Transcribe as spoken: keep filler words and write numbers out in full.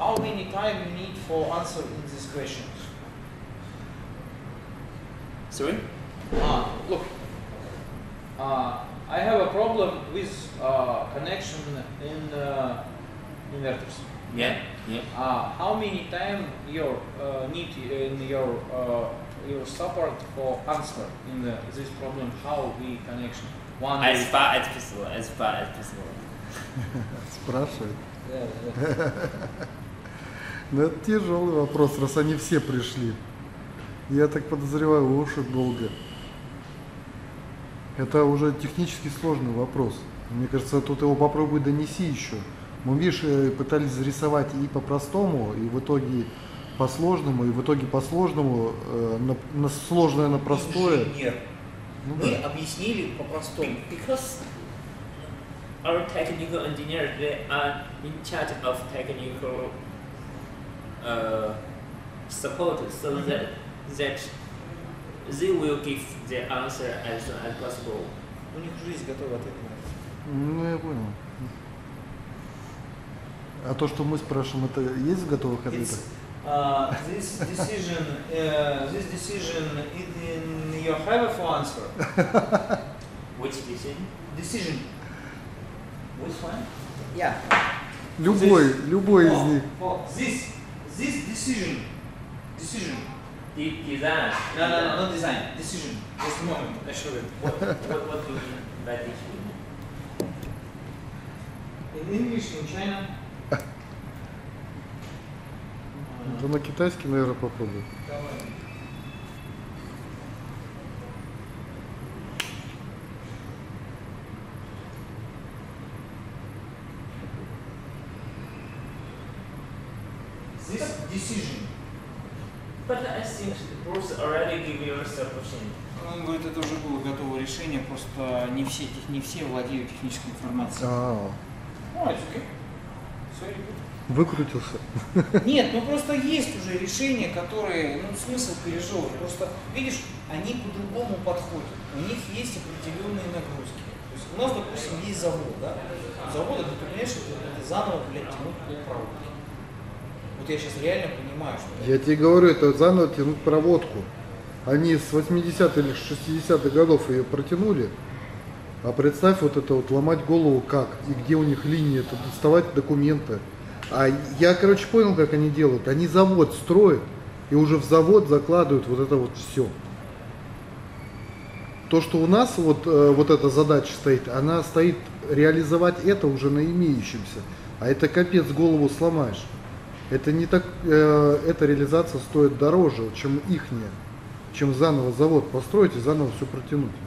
how many time you need for answering these questions? Sorry? Ah, look. Uh, I have a problem with uh, connection in uh, inverters. Yeah. Yeah. Uh, how many time you uh, need in your uh, your support for answer in the, this problem? How we connection? One. As far as possible. As far as possible. Спрашивает. Ну это тяжелый вопрос, раз они все пришли. Я так подозреваю, очень долго. Это уже технически сложный вопрос. Мне кажется, тут его попробуй донеси еще. Мы, видишь, пытались зарисовать и по-простому, и в итоге по-сложному, и в итоге по-сложному, э, на, на сложное на простое. Инженер. Ну, мы да. объяснили по-простому. Because our technical engineers, they are in charge of technical uh, support, so mm-hmm. that, that they will give the answer as soon as possible. У них жизнь готова ответ на это. Ну, я понял. А то, что мы спрашиваем, это есть в готовых ответах? Uh, this decision, uh, this decision in your have for answer. Which decision? Decision. Which one? Yeah. Любой, this. любой oh, из них. Oh, this, this decision, decision. De design. No, no, no, not design. Decision. Just a moment. I show you. What, what, what do you mean by decision? In English, in China. Да на китайский, наверное, попробуй. This decision. But I think Bruce already gave you a solution. Он говорит, это уже было готовое решение, просто не все, не все владеют технической информацией. Oh, it's okay. Sorry. Выкрутился. Нет, ну просто есть уже решения, которые, ну, смысл пережевывать. Просто, видишь, они по-другому подходят. У них есть определенные нагрузки. То есть у нас, допустим, есть завод, да? Завод, это, понимаешь, это заново, блядь, тянуть полпроводки. Вот я сейчас реально понимаю, что... Я тебе говорю, это заново тянуть проводку. Они с восьмидесятых или шестидесятых годов ее протянули. А представь вот это вот, ломать голову как, и где у них линии, это доставать документы. А я, короче, понял, как они делают. Они завод строят и уже в завод закладывают вот это вот все. То, что у нас вот, вот эта задача стоит, она стоит реализовать это уже на имеющемся. А это капец, голову сломаешь. Это не так, э, эта реализация стоит дороже, чем ихняя. Чем заново завод построить и заново все протянуть.